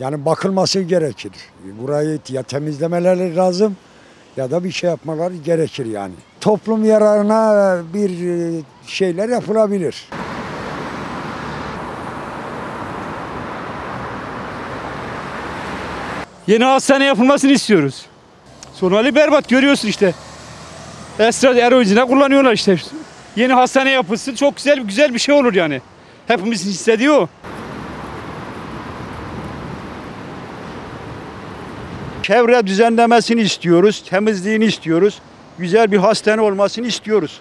Yani bakılması gerekir. Burayı ya temizlemeleri lazım ya da bir şey yapmaları gerekir yani. Toplum yararına bir şeyler yapılabilir. Yeni hastane yapılmasını istiyoruz. Sonrali berbat, görüyorsun işte. Esrar eroizine kullanıyorlar işte. Yeni hastane yapılsın, çok güzel bir şey olur yani. Hepimizin istediği o. Çevre düzenlemesini istiyoruz, temizliğini istiyoruz, güzel bir hastane olmasını istiyoruz.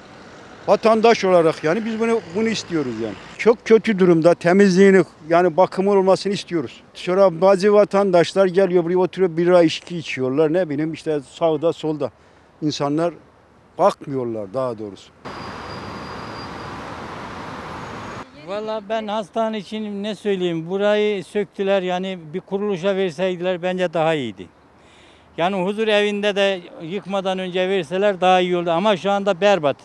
Vatandaş olarak yani biz bunu istiyoruz yani. Çok kötü durumda, temizliğini yani bakımı olmasını istiyoruz. Sonra bazı vatandaşlar geliyor buraya oturuyor, bira içki içiyorlar, ne bileyim işte sağda solda. İnsanlar bakmıyorlar daha doğrusu. Valla ben hastane için ne söyleyeyim, burayı söktüler yani, bir kuruluşa verseydiler bence daha iyiydi. Yani huzur evinde de yıkmadan önce verseler daha iyi oldu ama şu anda berbat.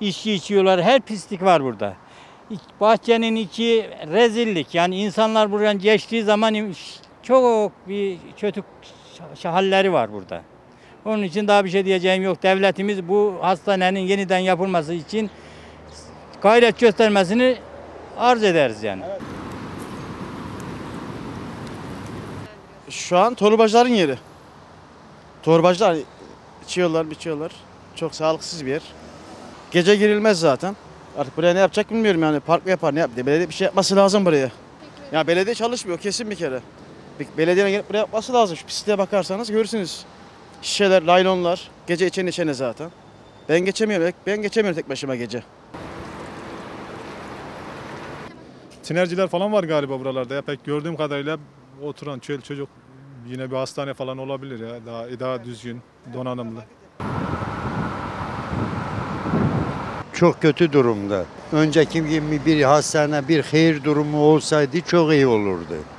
İçki içiyorlar, her pislik var burada. Bahçenin içi rezillik yani, insanlar buradan geçtiği zaman çok bir kötü halleri var burada. Onun için daha bir şey diyeceğim yok. Devletimiz bu hastanenin yeniden yapılması için gayret göstermesini arz ederiz yani. Evet. Şu an torbacıların yeri. Torbacılar içiyorlar, biçiyorlar. Çok sağlıksız bir yer. Gece girilmez zaten. Artık buraya ne yapacak bilmiyorum yani. Park mı yapar, ne yapar? Belediye bir şey yapması lazım buraya. Ya belediye çalışmıyor kesin bir kere. Belediyenin gelip buraya yapması lazım. Şu pisliğe bakarsanız görürsünüz. Şişeler, laylonlar, gece içene zaten. Ben geçemiyorum tek başıma gece. Tinerciler falan var galiba buralarda ya, pek gördüğüm kadarıyla oturan çocuk. Yine bir hastane falan olabilir ya, daha düzgün, donanımlı. Çok kötü durumda. Önceki gibi bir hastane, bir hayır durumu olsaydı çok iyi olurdu.